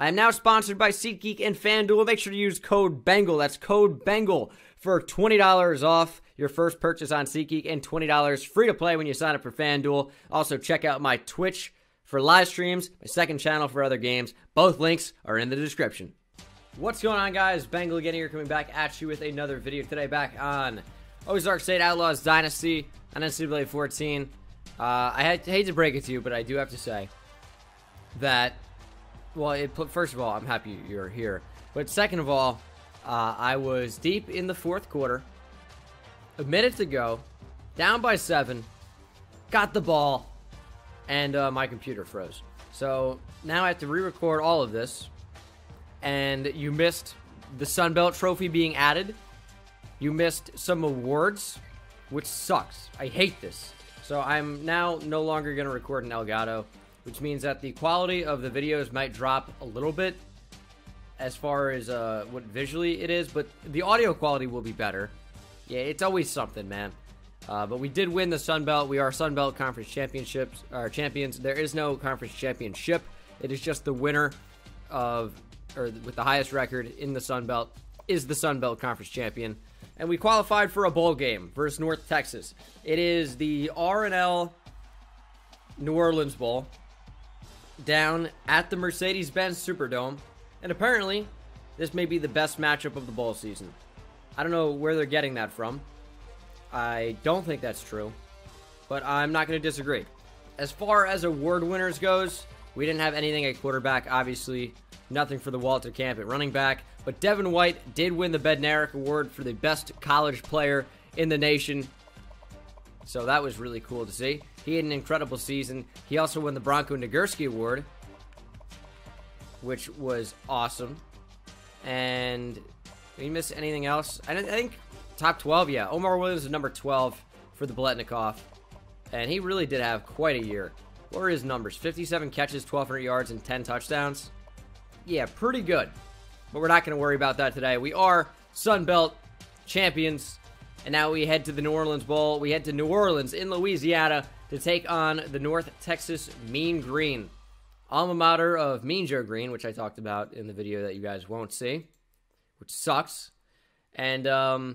I am now sponsored by SeatGeek and FanDuel. Make sure to use code BENGAL. That's code BENGAL for $20 off your first purchase on SeatGeek and $20 free to play when you sign up for FanDuel. Also, check out my Twitch for live streams, my second channel for other games. Both links are in the description. What's going on, guys? Bengal again here, coming back at you with another video today, back on Ozark State Outlaws Dynasty on NCAA 14. I hate to break it to you, but I do have to say that, well, first of all, I'm happy you're here. But second of all, I was deep in the fourth quarter, a minute to go, down by 7, got the ball, and my computer froze. So now I have to re-record all of this, and you missed the Sun Belt trophy being added. You missed some awards, which sucks. I hate this. So I'm now no longer going to record an Elgato, which means that the quality of the videos might drop a little bit as far as what visually it is, but the audio quality will be better. Yeah, it's always something, man. But we did win the Sun Belt. We are Sun Belt Conference Championships, or champions. There is no conference championship. It is just the winner of, or with the highest record in the Sun Belt, is the Sun Belt Conference champion. And we qualified for a bowl game versus North Texas. It is the R&L New Orleans Bowl down at the Mercedes-Benz Superdome. And apparently, this may be the best matchup of the bowl season. I don't know where they're getting that from. I don't think that's true, but I'm not going to disagree. As far as award winners goes, we didn't have anything at quarterback, obviously. Nothing for the Walter Camp at running back. But Devin White did win the Bednarik Award for the best college player in the nation. So that was really cool to see. He had an incredible season. He also won the Bronco Nagurski Award, which was awesome. And did he miss anything else? I think top 12, yeah. Omar Williams was number 12 for the Biletnikoff. And he really did have quite a year. What were his numbers? 57 catches, 1,200 yards, and 10 touchdowns. Yeah, pretty good. But we're not going to worry about that today. We are Sun Belt champions. And now we head to the New Orleans Bowl. We head to New Orleans in Louisiana to take on the North Texas Mean Green, alma mater of Mean Joe Green, which I talked about in the video that you guys won't see, which sucks. And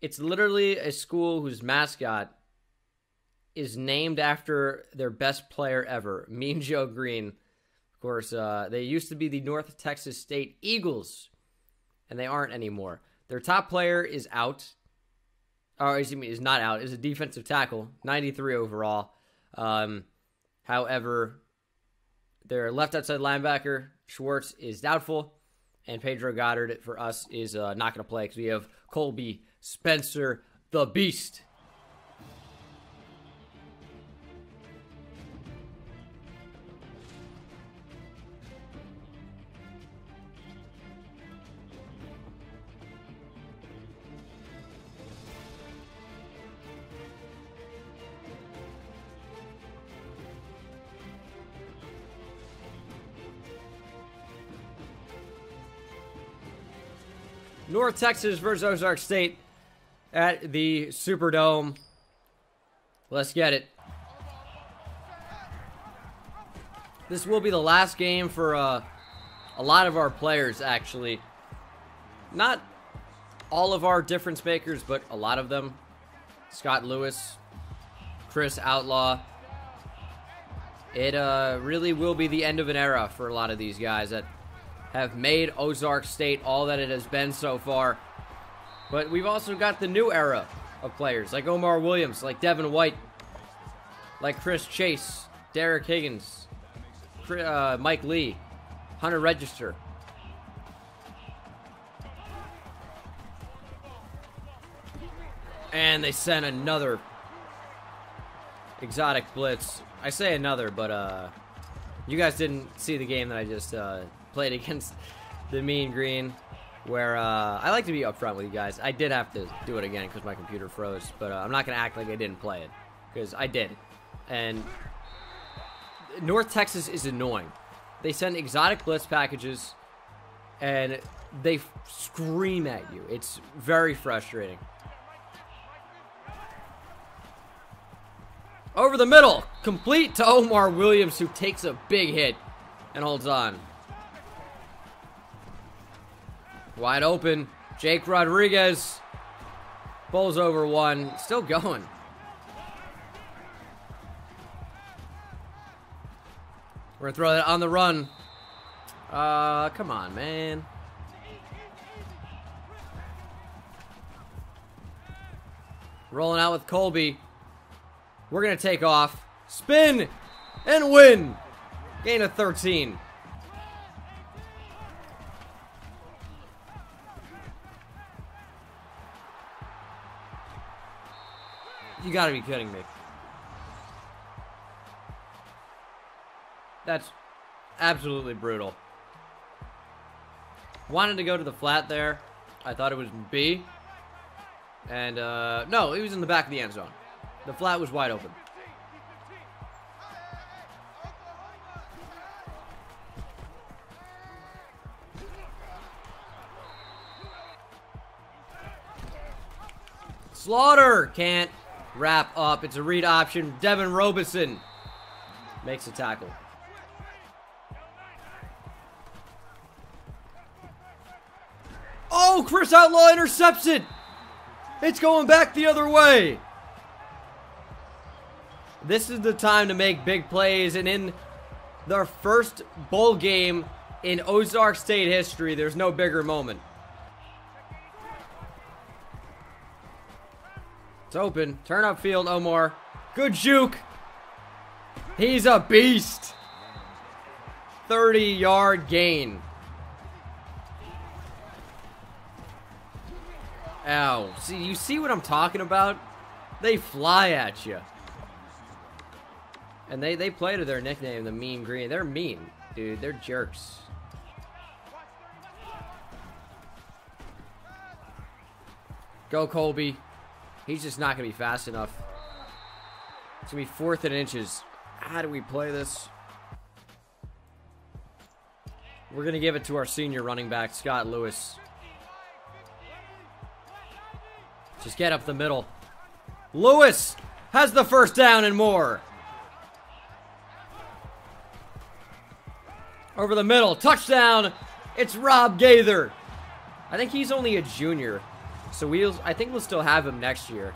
it's literally a school whose mascot is named after their best player ever, Mean Joe Green. Of course, they used to be the North Texas State Eagles, and they aren't anymore. Their top player is out, or excuse me, is not out, is a defensive tackle, 93 overall. However, their left outside linebacker, Schwartz, is doubtful, and Pedro Goddard for us is not going to play because we have Colby Spencer, the Beast. North Texas versus Ozark State at the Superdome. Let's get it. This will be the last game for a lot of our players, actually. Not all of our difference makers, but a lot of them. Scott Lewis, Chris Outlaw. It really will be the end of an era for a lot of these guys that have made Ozark State all that it has been so far. But we've also got the new era of players, like Omar Williams, like Devin White, like Chris Chase, Derek Higgins, Mike Lee, Hunter Register. And they sent another exotic blitz. I say another, but you guys didn't see the game that I just played against the Mean Green, where I like to be upfront with you guys. I did have to do it again because my computer froze, but I'm not going to act like I didn't play it because I did. And North Texas is annoying. They send exotic blitz packages, and they scream at you. It's very frustrating. Over the middle, complete to Omar Williams, who takes a big hit and holds on. Wide open. Jake Rodriguez. Bowls over one. Still going. We're going to throw that on the run. Come on, man. Rolling out with Colby. We're going to take off. Spin and win. Gain of 13. You got to be kidding me. That's absolutely brutal. Wanted to go to the flat there. I thought it was B. And, no, it was in the back of the end zone. The flat was wide open. Slaughter can't wrap up. It's a read option. Devin Robison makes a tackle. Oh, Chris Outlaw intercepts it. It's going back the other way. This is the time to make big plays, and in their first bowl game in Ozark State history, there's no bigger moment. It's open. Turn up field, Omar. Good juke. He's a beast. 30-yard gain. Ow. See, you see what I'm talking about? They fly at you. And they play to their nickname, the Mean Green. They're mean, dude. They're jerks. Go, Colby. He's just not going to be fast enough. It's going to be 4th and inches. How do we play this? We're going to give it to our senior running back, Scott Lewis. Just get up the middle. Lewis has the first down and more. Over the middle. Touchdown. It's Rob Gaither. I think he's only a junior. So I think we'll still have him next year.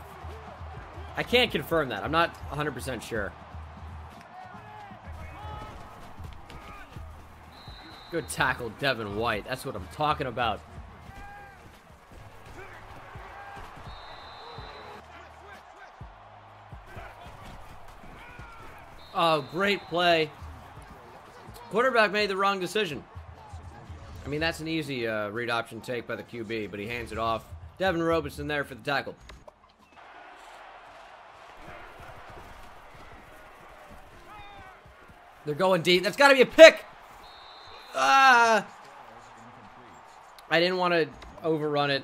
I can't confirm that. I'm not 100% sure. Good tackle, Devin White. That's what I'm talking about. Oh, great play. Quarterback made the wrong decision. I mean, that's an easy read option take by the QB, but he hands it off. Devin Robinson there for the tackle. They're going deep. That's got to be a pick. I didn't want to overrun it.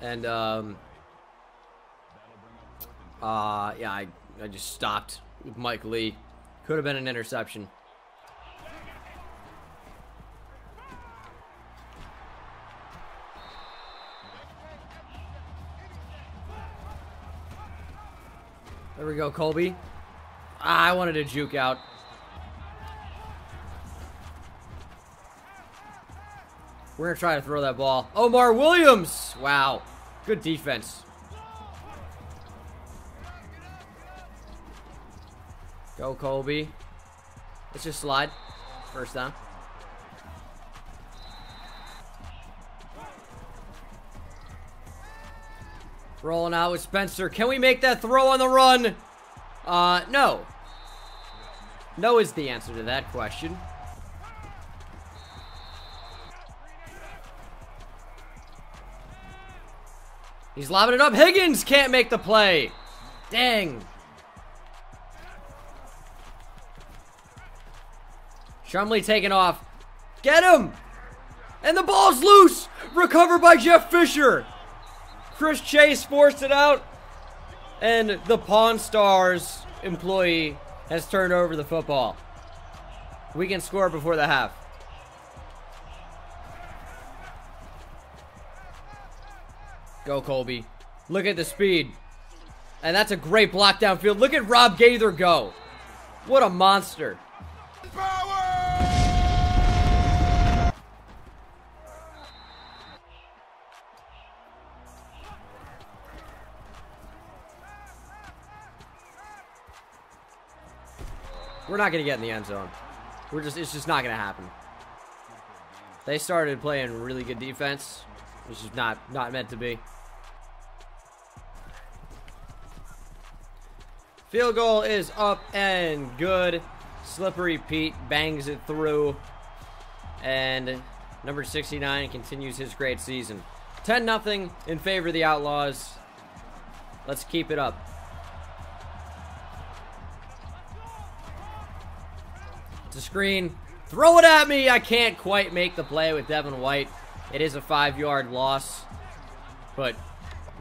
And, yeah, I just stopped with Mike Lee. Could have been an interception. There we go, Colby. I wanted to juke out. We're going to try to throw that ball. Omar Williams. Wow. Good defense. Go, Colby. Let's just slide. First down. Rolling out with Spencer. Can we make that throw on the run? No. No is the answer to that question. He's lobbing it up. Higgins can't make the play. Dang. Shumley taking off. Get him! And the ball's loose! Recovered by Jeff Fisher! Chris Chase forced it out, and the Pawn Stars employee has turned over the football. We can score before the half. Go, Colby. Look at the speed. And that's a great block downfield. Look at Rob Gaither go. What a monster. Power! We're not going to get in the end zone. It's just not going to happen. They started playing really good defense, which is not meant to be. Field goal is up and good. Slippery Pete bangs it through. And number 69 continues his great season. 10-0 in favor of the Outlaws. Let's keep it up. It's a screen. Throw it at me. I can't quite make the play with Devin White. It is a 5-yard loss. But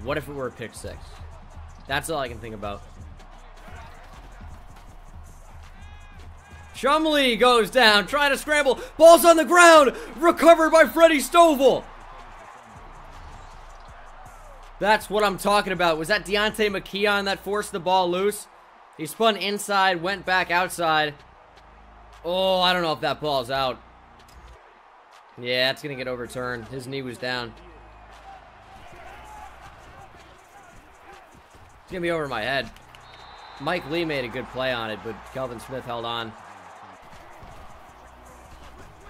what if it were a pick six? That's all I can think about. Shumley goes down, trying to scramble. Ball's on the ground. Recovered by Freddie Stovall. That's what I'm talking about. Was that Deontay McKeon that forced the ball loose? He spun inside, went back outside. Oh, I don't know if that ball's out. Yeah, that's going to get overturned. His knee was down. It's going to be over my head. Mike Lee made a good play on it, but Kelvin Smith held on.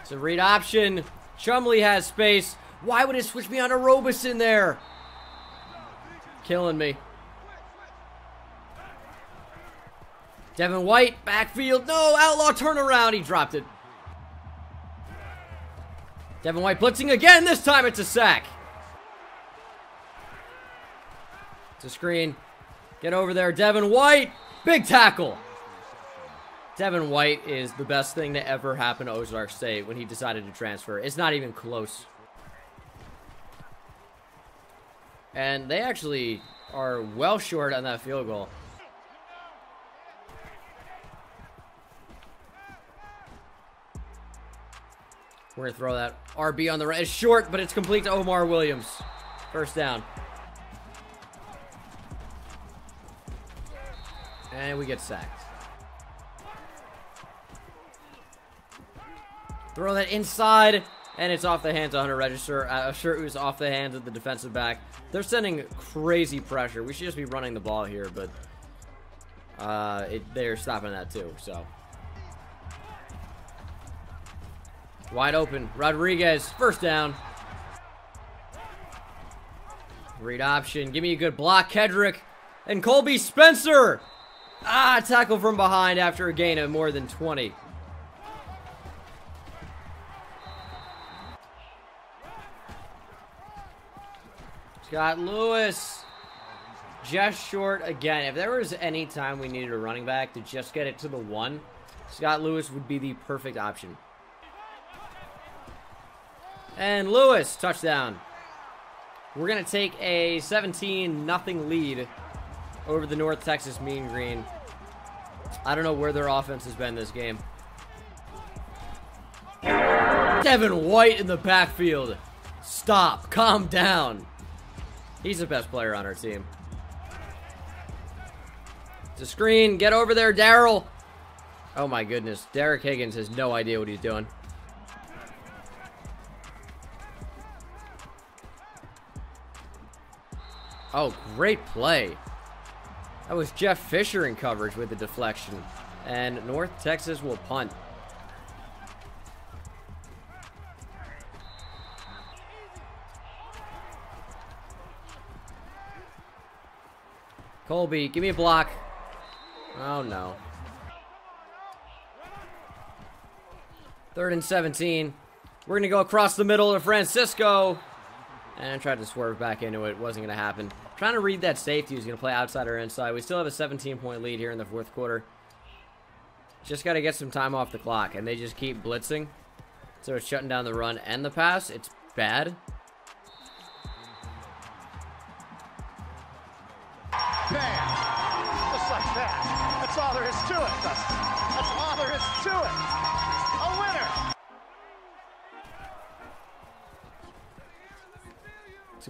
It's a read option. Shumley has space. Why would it switch me on to Robeson there? Killing me. Devin White, backfield. No, Outlaw turnaround. He dropped it. Devin White blitzing again. This time it's a sack. It's a screen. Get over there, Devin White. Big tackle. Devin White is the best thing to ever happen to Ozark State when he decided to transfer. It's not even close. And they actually are well short on that field goal. We're going to throw that RB on the right. It's short, but it's complete to Omar Williams. First down. And we get sacked. Throw that inside. And it's off the hands of Hunter Register. I'm sure it was off the hands of the defensive back. They're sending crazy pressure. We should just be running the ball here, but they're stopping that too, so. Wide open. Rodriguez, first down. Read option. Give me a good block, Kedrick. And Colby Spencer. Ah, tackle from behind after a gain of more than 20. Got Lewis just short again. If there was any time we needed a running back to just get it to the one, Scott Lewis would be the perfect option. And Lewis, touchdown. We're going to take a 17-0 lead over the North Texas Mean Green. I don't know where their offense has been this game. Devin White in the backfield. Stop. Calm down. He's the best player on our team. It's a screen. Get over there, Darrell. Oh, my goodness. Derek Higgins has no idea what he's doing. Oh, great play. That was Jeff Fisher in coverage with the deflection. And North Texas will punt. Colby, give me a block. Oh, no. 3rd and 17. We're going to go across the middle to Francisco. And tried to swerve back into it. Wasn't going to happen. Trying to read that safety who's going to play outside or inside. We still have a 17-point lead here in the fourth quarter. Just got to get some time off the clock. And they just keep blitzing. So it's shutting down the run and the pass. It's bad. It's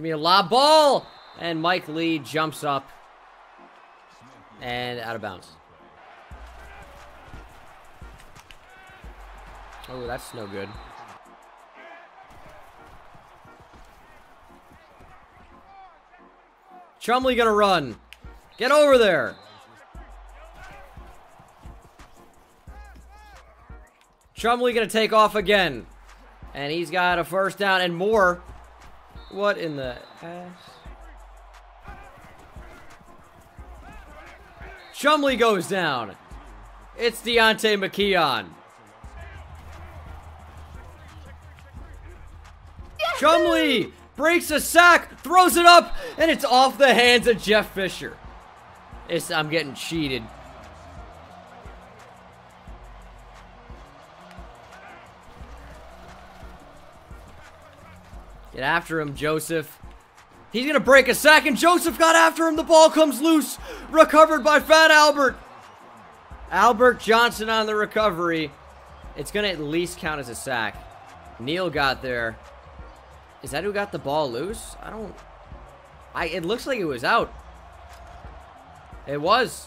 going to be a lob ball. And Mike Lee jumps up. And out of bounds. Oh, that's no good. Chumley going to run. Get over there. Trumley going to take off again. And he's got a first down and more. What in the ass? Trumley goes down. It's Deonte McKeon. Trumley breaks a sack, throws it up, and it's off the hands of Jeff Fisher. I'm getting cheated. Get after him, Joseph. He's gonna break a sack, and Joseph got after him. The ball comes loose. Recovered by Fat Albert. Albert Johnson on the recovery. It's gonna at least count as a sack. Neal got there. Is that who got the ball loose? It looks like it was out. It was.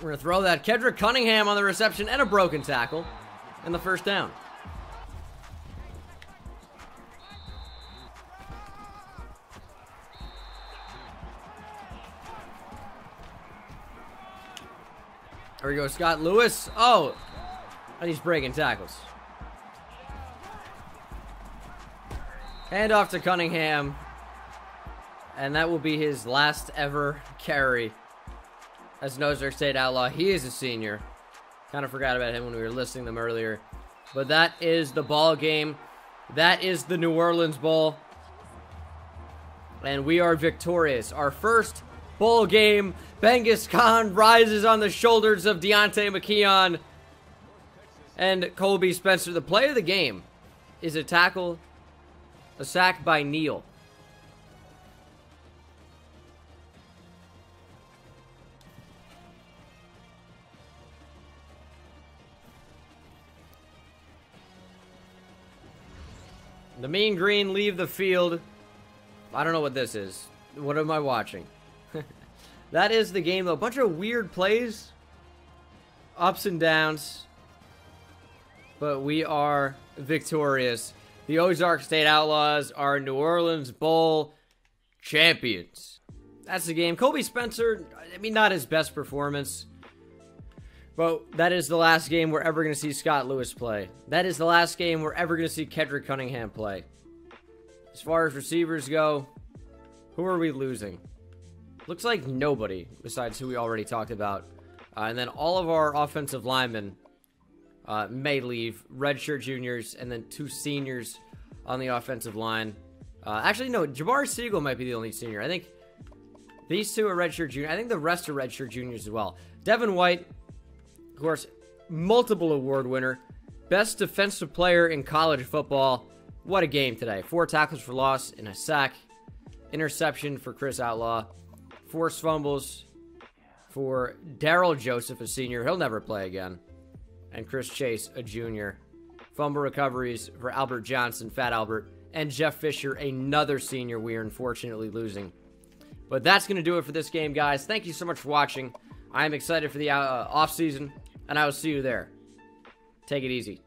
We're going to throw that. Kedrick Cunningham on the reception and a broken tackle. And the first down. There we go, Scott Lewis. Oh, and he's breaking tackles. Hand off to Cunningham. And that will be his last ever carry as an Ozark State Outlaw. He is a senior. Kind of forgot about him when we were listing them earlier. But that is the ball game. That is the New Orleans Bowl. And we are victorious. Our first bowl game. Benghis Khan rises on the shoulders of Deonte McKeon. And Colby Spencer. The play of the game is a tackle, a sack by Neal. The Mean Green leave the field. I don't know what this is. What am I watching? That is the game, though. A bunch of weird plays. Ups and downs. But we are victorious. The Ozark State Outlaws are New Orleans Bowl champions. That's the game. Colby Spencer, I mean, not his best performance. But that is the last game we're ever going to see Scott Lewis play. That is the last game we're ever going to see Kedrick Cunningham play. As far as receivers go, who are we losing? Looks like nobody besides who we already talked about. And then all of our offensive linemen may leave. Redshirt juniors and then two seniors on the offensive line. Actually, no, Jabari Siegel might be the only senior. I think these two are redshirt juniors. I think the rest are redshirt juniors as well. Devin White, of course, multiple award winner, best defensive player in college football. What a game today. 4 tackles for loss and a sack. Interception for Chris Outlaw. Forced fumbles for Daryl Joseph, a senior. He'll never play again. And Chris Chase, a junior. Fumble recoveries for Albert Johnson, Fat Albert, and Jeff Fisher, another senior we are unfortunately losing. But that's going to do it for this game, guys. Thank you so much for watching. I am excited for the offseason. And I will see you there. Take it easy.